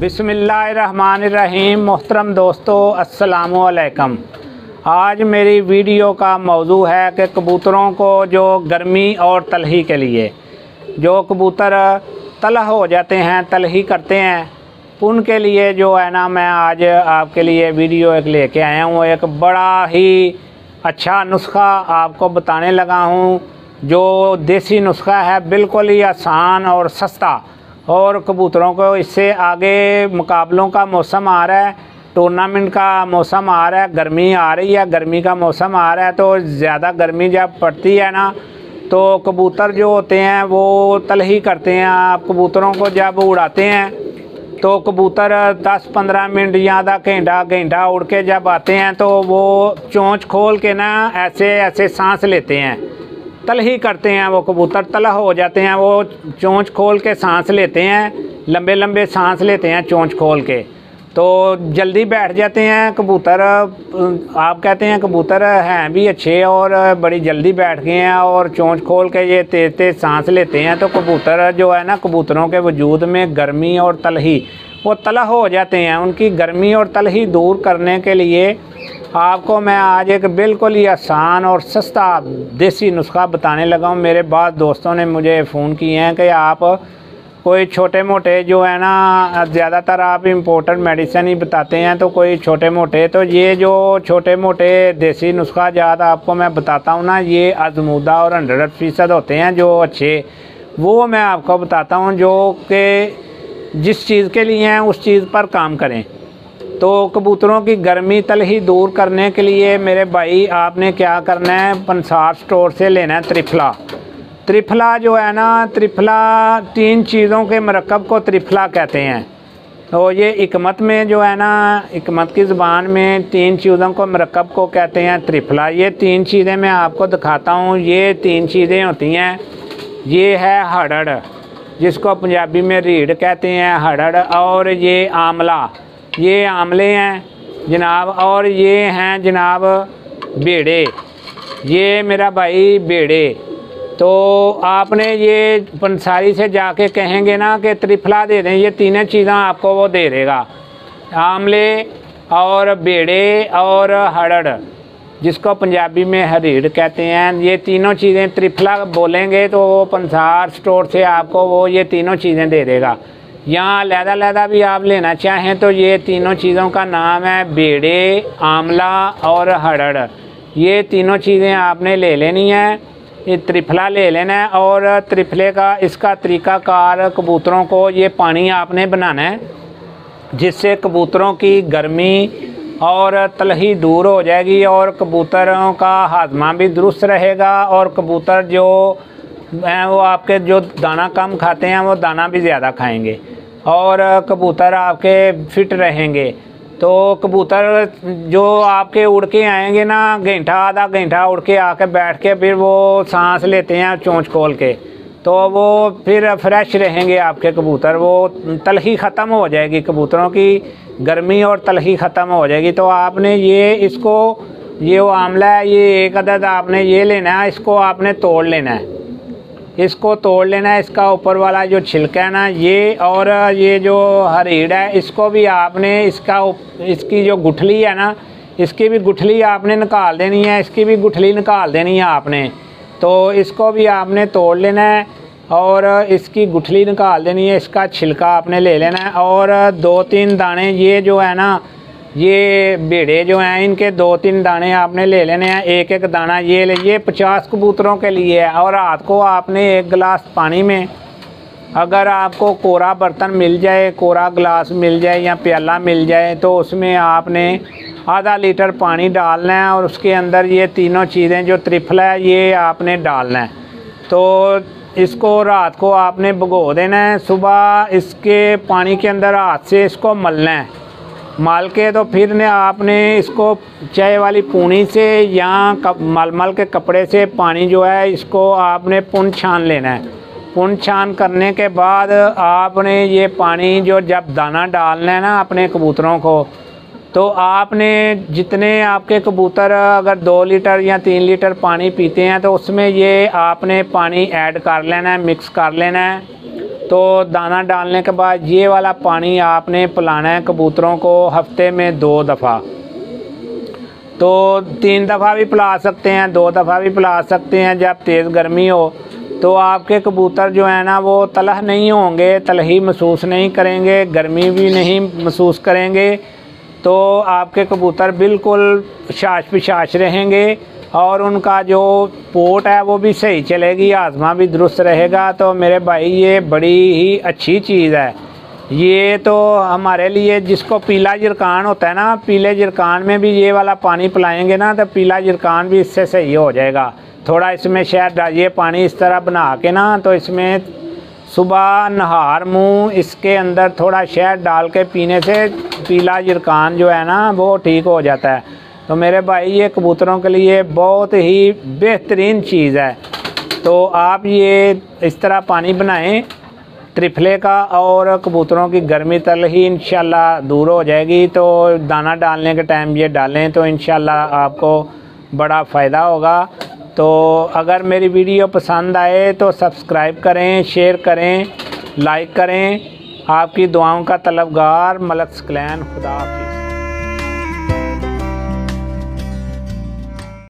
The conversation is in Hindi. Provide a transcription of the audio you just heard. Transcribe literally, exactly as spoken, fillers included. बिस्मिल्लाहिर्रहमानिर्रहीम। मोहतरम दोस्तों, अस्सलामुअलैकम। आज मेरी वीडियो का मौजू है कि कबूतरों को जो गर्मी और तलही के लिए जो कबूतर तलह हो जाते हैं, तलही करते हैं, उनके लिए जो है ना मैं आज आपके लिए वीडियो एक लेके आया हूँ। एक बड़ा ही अच्छा नुस्खा आपको बताने लगा हूँ जो देसी नुस्खा है, बिल्कुल ही आसान और सस्ता, और कबूतरों को इससे आगे मुकाबलों का मौसम आ रहा है, टूर्नामेंट का मौसम आ रहा है, गर्मी आ रही है, गर्मी का मौसम आ रहा है। तो ज़्यादा गर्मी जब पड़ती है ना तो कबूतर जो होते हैं वो तलही करते हैं। आप कबूतरों को जब उड़ाते हैं तो कबूतर दस पंद्रह मिनट या आधा घंटा घंटा उड़ के जब आते हैं तो वो चोंच खोल के ना ऐसे ऐसे सांस लेते हैं, तलही करते हैं। वो कबूतर तलह हो जाते हैं, वो चोंच खोल के सांस लेते हैं, लंबे लंबे सांस लेते हैं चोंच खोल के, तो जल्दी बैठ जाते हैं कबूतर। आप कहते हैं कबूतर हैं भी अच्छे और बड़ी जल्दी बैठ गए हैं और चोंच खोल के ये तेज़ तेज़ सांस लेते हैं, तो कबूतर जो है ना, कबूतरों के वजूद में गर्मी और तलही, वो तलह हो जाते हैं। उनकी गर्मी और तलही दूर करने के लिए आपको मैं आज एक बिल्कुल ही आसान और सस्ता देसी नुस्खा बताने लगा हूँ। मेरे बाद दोस्तों ने मुझे फ़ोन किए हैं कि आप कोई छोटे मोटे जो है ना, ज़्यादातर आप इम्पोर्टेड मेडिसिन ही बताते हैं, तो कोई छोटे मोटे, तो ये जो छोटे मोटे देसी नुस्खा जात आपको मैं बताता हूँ ना, ये आजमूदा और हंड्रेड फ़ीसद होते हैं जो अच्छे, वो मैं आपको बताता हूँ जो कि जिस चीज़ के लिए हैं उस चीज़ पर काम करें। तो कबूतरों की गर्मी तलही दूर करने के लिए मेरे भाई आपने क्या करना है, पंसार स्टोर से लेना है त्रिफला। त्रिफला जो है ना, त्रिफला तीन चीज़ों के मरकब को त्रिफला कहते हैं। तो ये हिकमत में जो है ना, हिकमत की ज़बान में तीन चीज़ों को मरकब को कहते हैं त्रिफला। ये तीन चीज़ें मैं आपको दिखाता हूँ। ये तीन चीज़ें होती हैं, ये है हड़ड़ जिसको पंजाबी में रीढ़ कहते हैं, हड़ड़, और ये आंवला, ये आंवले हैं जनाब, और ये हैं जनाब बेड़े, ये मेरा भाई बेड़े। तो आपने ये पंसारी से जाके कहेंगे ना कि त्रिफला दे दें, ये तीनों चीज़ें आपको वो दे देगा, आंवले और बेड़े और हड़ड़ जिसको पंजाबी में हरीड़ कहते हैं। ये तीनों चीज़ें त्रिफला बोलेंगे तो वो पंसार स्टोर से आपको वो ये तीनों चीज़ें दे देगा। यहाँ लहदा लहदा भी आप लेना चाहें तो ये तीनों चीज़ों का नाम है बेड़े, आंवला और हड़ड़। ये तीनों चीज़ें आपने ले लेनी है, ये त्रिफला ले लेना है। और त्रिफले का इसका तरीक़ाकार, कबूतरों को ये पानी आपने बनाना है जिससे कबूतरों की गर्मी और तलही दूर हो जाएगी और कबूतरों का हाजमा भी दुरुस्त रहेगा और कबूतर जो हैं वो आपके जो दाना कम खाते हैं वो दाना भी ज़्यादा खाएंगे और कबूतर आपके फिट रहेंगे। तो कबूतर जो आपके उड़ के आएंगे ना, घंटा आधा घंटा उड़ के आके बैठ के फिर वो सांस लेते हैं चोंच खोल के, तो वो फिर फ्रेश रहेंगे आपके कबूतर, वो तलही ख़त्म हो जाएगी, कबूतरों की गर्मी और तलही ख़त्म हो जाएगी। तो आपने ये इसको, ये वो आंवला है, ये एक अदद आपने ये लेना है, इसको आपने तोड़ लेना है, इसको तोड़ लेना है, इसका ऊपर वाला जो छिलका है ना ये, और ये जो हरीड़ है इसको भी आपने, इसका इसकी जो गुठली है ना, इसकी भी गुठली आपने निकाल देनी है, इसकी भी गुठली निकाल देनी है आपने, तो इसको भी आपने तोड़ लेना है और इसकी गुठली निकाल देनी है, इसका छिलका आपने ले लेना है। और दो तीन दाने ये जो है ना, ये बेड़े जो हैं इनके दो तीन दाने आपने ले लेने हैं, एक एक दाना ये ले, ये पचास कबूतरों के लिए है। और रात को आपने एक गिलास पानी में, अगर आपको कोरा बर्तन मिल जाए, कोरा गिलास मिल जाए या प्याला मिल जाए, तो उसमें आपने आधा लीटर पानी डालना है और उसके अंदर ये तीनों चीज़ें जो त्रिफला है ये आपने डालना है। तो इसको रात को आपने भिगो देना है, सुबह इसके पानी के अंदर हाथ से इसको मलना है, माल के, तो फिर ने आपने इसको चाय वाली पूनी से या कप मलमल के कपड़े से पानी जो है इसको आपने पुन छान लेना है। पुन छान करने के बाद आपने ये पानी जो जब दाना डालना है ना अपने कबूतरों को, तो आपने जितने आपके कबूतर अगर दो लीटर या तीन लीटर पानी पीते हैं तो उसमें ये आपने पानी ऐड कर लेना है, मिक्स कर लेना है। तो दाना डालने के बाद ये वाला पानी आपने पिलाना है कबूतरों को हफ्ते में दो दफ़ा। तो तीन दफ़ा भी पिला सकते हैं, दो दफ़ा भी पिला सकते हैं। जब तेज़ गर्मी हो तो आपके कबूतर जो है ना वो तलह नहीं होंगे, तलही महसूस नहीं करेंगे, गर्मी भी नहीं महसूस करेंगे। तो आपके कबूतर बिल्कुल शाश पिशाश रहेंगे और उनका जो पोट है वो भी सही चलेगी, आज़मा भी दुरुस्त रहेगा। तो मेरे भाई ये बड़ी ही अच्छी चीज़ है। ये तो हमारे लिए जिसको पीला जिरकान होता है ना, पीले जिरकान में भी ये वाला पानी पिलाएंगे ना तो पीला जिरकान भी इससे सही हो जाएगा। थोड़ा इसमें शहद डालिए पानी इस तरह बना के ना, तो इसमें सुबह नहार मुँह इसके अंदर थोड़ा शहद डाल के पीने से पीला जिरकान जो है ना वो ठीक हो जाता है। तो मेरे भाई ये कबूतरों के लिए बहुत ही बेहतरीन चीज़ है। तो आप ये इस तरह पानी बनाएं त्रिफले का और कबूतरों की गर्मी तलही इंशाल्लाह दूर हो जाएगी। तो दाना डालने के टाइम ये डालें तो इंशाल्लाह आपको बड़ा फ़ायदा होगा। तो अगर मेरी वीडियो पसंद आए तो सब्सक्राइब करें, शेयर करें, लाइक करें। आपकी दुआओं का तलबगार मलक सकलैन। खुदा हाफिज़।